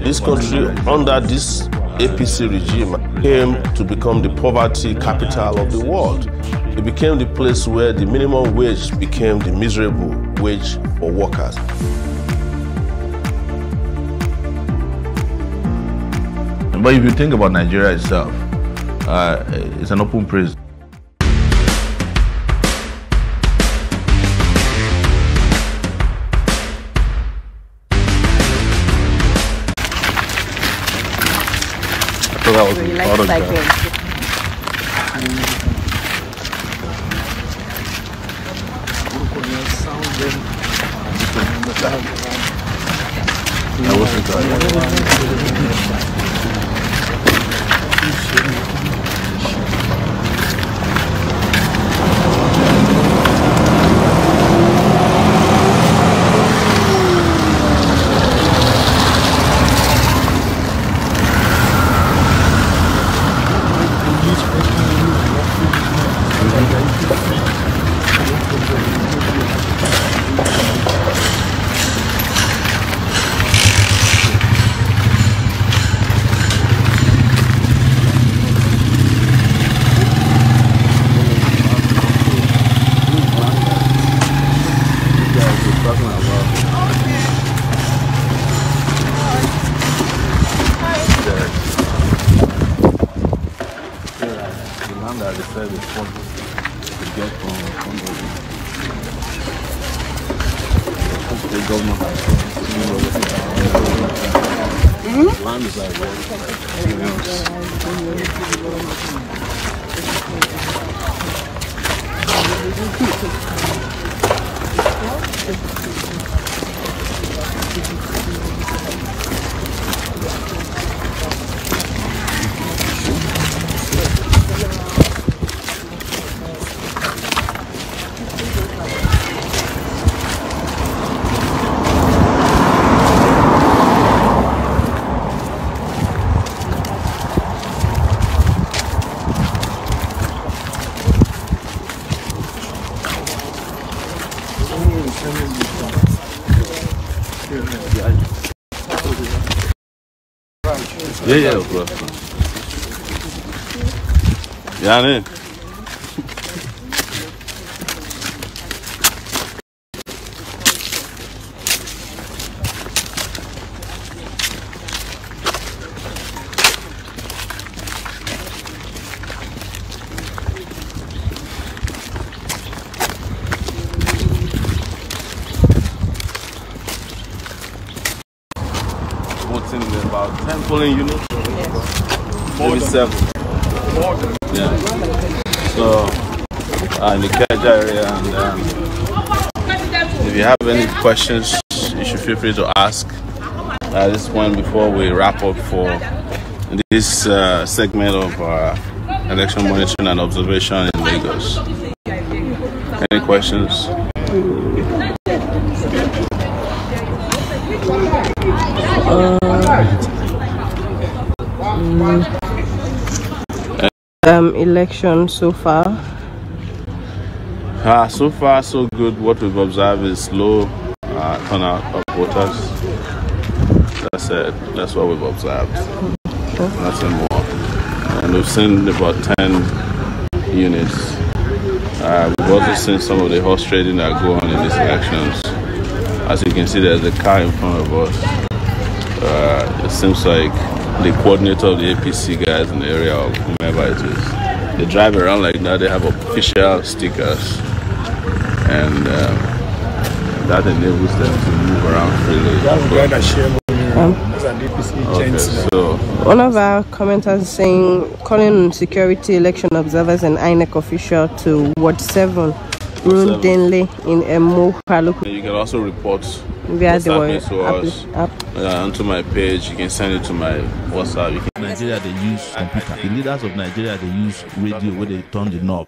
This country under this APC regime came to become the poverty capital of the world. It became the place where the minimum wage became the miserable wage for workers. But if you think about Nigeria itself, it's an open prison. That was really like Yeah, of course. Yeah, I mean. What's in there about 10 polling units? Seven. Yeah. So, in the Keja area, and if you have any questions, you should feel free to ask at this point before we wrap up for this segment of our election monitoring and observation in Lagos. Any questions? Election so far? So far so good. What we've observed is low turnout of voters. That's it. That's what we've observed. Okay. Nothing more. And we've seen about 10 units. We've also seen some of the horse trading that go on in these elections. As you can see, there's a car in front of us. It seems like the coordinator of the APC guys in the area, or whomever it is. They drive around like that. They have official stickers, and that enables them to move around freely. Okay, so one of our commenters saying calling on security election observers and INEC official to Ward 7 Road Denley in Emohua. You can also report what's happening to us onto my page. You can send it to my WhatsApp. Nigeria, they use computer. The leaders of Nigeria, they use radio where they turn the knob.